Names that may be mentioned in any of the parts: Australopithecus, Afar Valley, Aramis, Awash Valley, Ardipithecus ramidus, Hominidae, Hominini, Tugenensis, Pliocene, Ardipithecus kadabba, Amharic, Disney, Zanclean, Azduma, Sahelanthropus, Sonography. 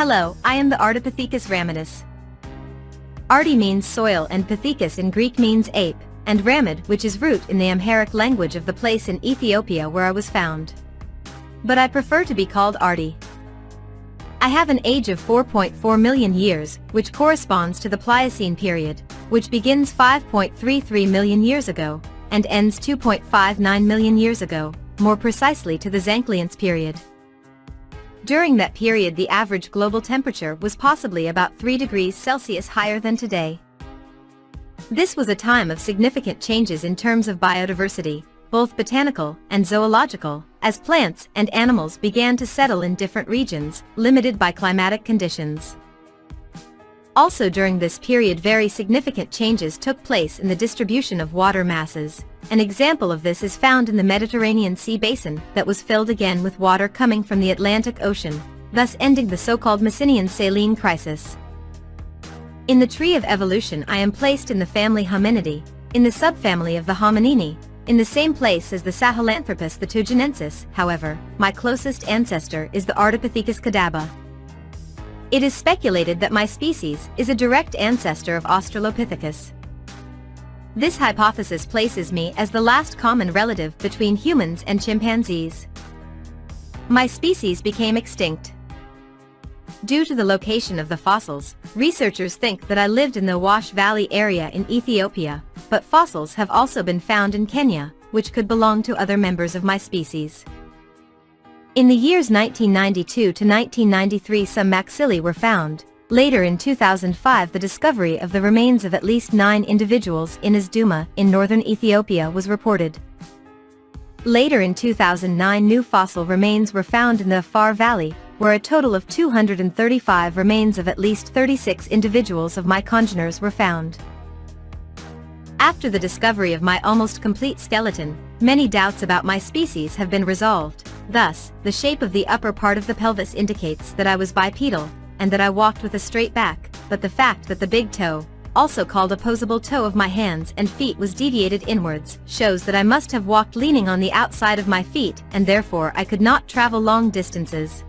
Hello, I am the Ardipithecus ramidus. Ardi means soil and pithecus in Greek means ape, and ramid, which is root in the Amharic language of the place in Ethiopia where I was found. But I prefer to be called Ardi. I have an age of 4.4 million years, which corresponds to the Pliocene period, which begins 5.33 million years ago, and ends 2.59 million years ago, more precisely to the Zanclean period. During that period the average global temperature was possibly about 3 degrees Celsius higher than today. This was a time of significant changes in terms of biodiversity, both botanical and zoological, as plants and animals began to settle in different regions, limited by climatic conditions. Also during this period very significant changes took place in the distribution of water masses. An example of this is found in the Mediterranean Sea basin that was filled again with water coming from the Atlantic Ocean, thus ending the so-called Mycenaean saline crisis. In the tree of evolution I am placed in the family Hominidae, in the subfamily of the Hominini, in the same place as the Sahelanthropus the Tugenensis. However, my closest ancestor is the Ardipithecus kadabba. It is speculated that my species is a direct ancestor of Australopithecus. This hypothesis places me as the last common relative between humans and chimpanzees. My species became extinct. Due to the location of the fossils, researchers think that I lived in the Awash Valley area in Ethiopia, but fossils have also been found in Kenya, which could belong to other members of my species. In the years 1992 to 1993 some maxillae were found. Later in 2005 the discovery of the remains of at least 9 individuals in Azduma in northern Ethiopia was reported. Later in 2009 new fossil remains were found in the Afar Valley, where a total of 235 remains of at least 36 individuals of my congeners were found. After the discovery of my almost complete skeleton, many doubts about my species have been resolved. Thus, the shape of the upper part of the pelvis indicates that I was bipedal, and that I walked with a straight back, but the fact that the big toe, also called opposable toe of my hands and feet was deviated inwards, shows that I must have walked leaning on the outside of my feet and therefore I could not travel long distances.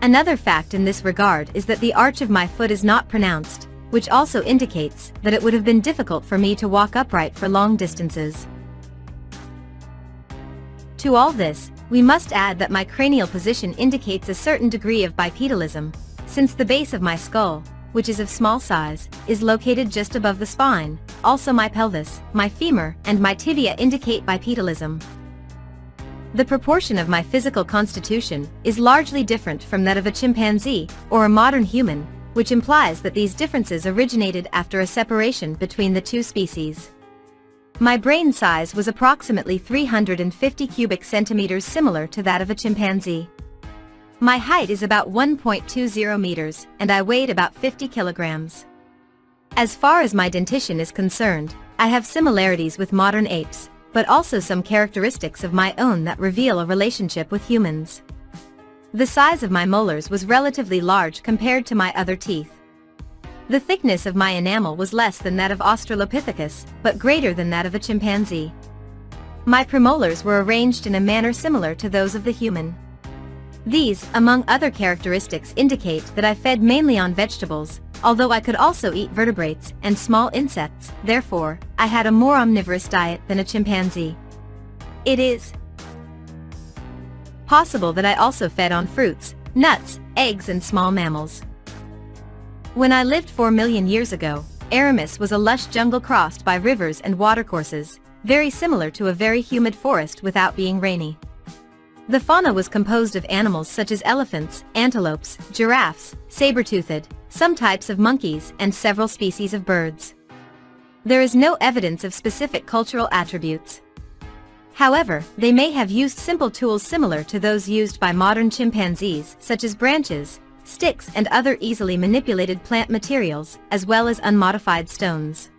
Another fact in this regard is that the arch of my foot is not pronounced, which also indicates that it would have been difficult for me to walk upright for long distances. To all this, we must add that my cranial position indicates a certain degree of bipedalism, since the base of my skull, which is of small size, is located just above the spine. Also my pelvis, my femur, and my tibia indicate bipedalism. The proportion of my physical constitution is largely different from that of a chimpanzee or a modern human, which implies that these differences originated after a separation between the two species. My brain size was approximately 350 cubic centimeters, similar to that of a chimpanzee. My height is about 1.20 meters and I weighed about 50 kilograms. As far as my dentition is concerned, I have similarities with modern apes, but also some characteristics of my own that reveal a relationship with humans. The size of my molars was relatively large compared to my other teeth. The thickness of my enamel was less than that of Australopithecus, but greater than that of a chimpanzee. My premolars were arranged in a manner similar to those of the human. These, among other characteristics, indicate that I fed mainly on vegetables, although I could also eat vertebrates and small insects. Therefore, I had a more omnivorous diet than a chimpanzee. It is possible that I also fed on fruits, nuts, eggs and small mammals. When I lived 4 million years ago, Aramis was a lush jungle crossed by rivers and watercourses, very similar to a very humid forest without being rainy. The fauna was composed of animals such as elephants, antelopes, giraffes, saber-toothed, some types of monkeys and several species of birds. There is no evidence of specific cultural attributes. However, they may have used simple tools similar to those used by modern chimpanzees, such as branches, sticks and other easily manipulated plant materials, as well as unmodified stones.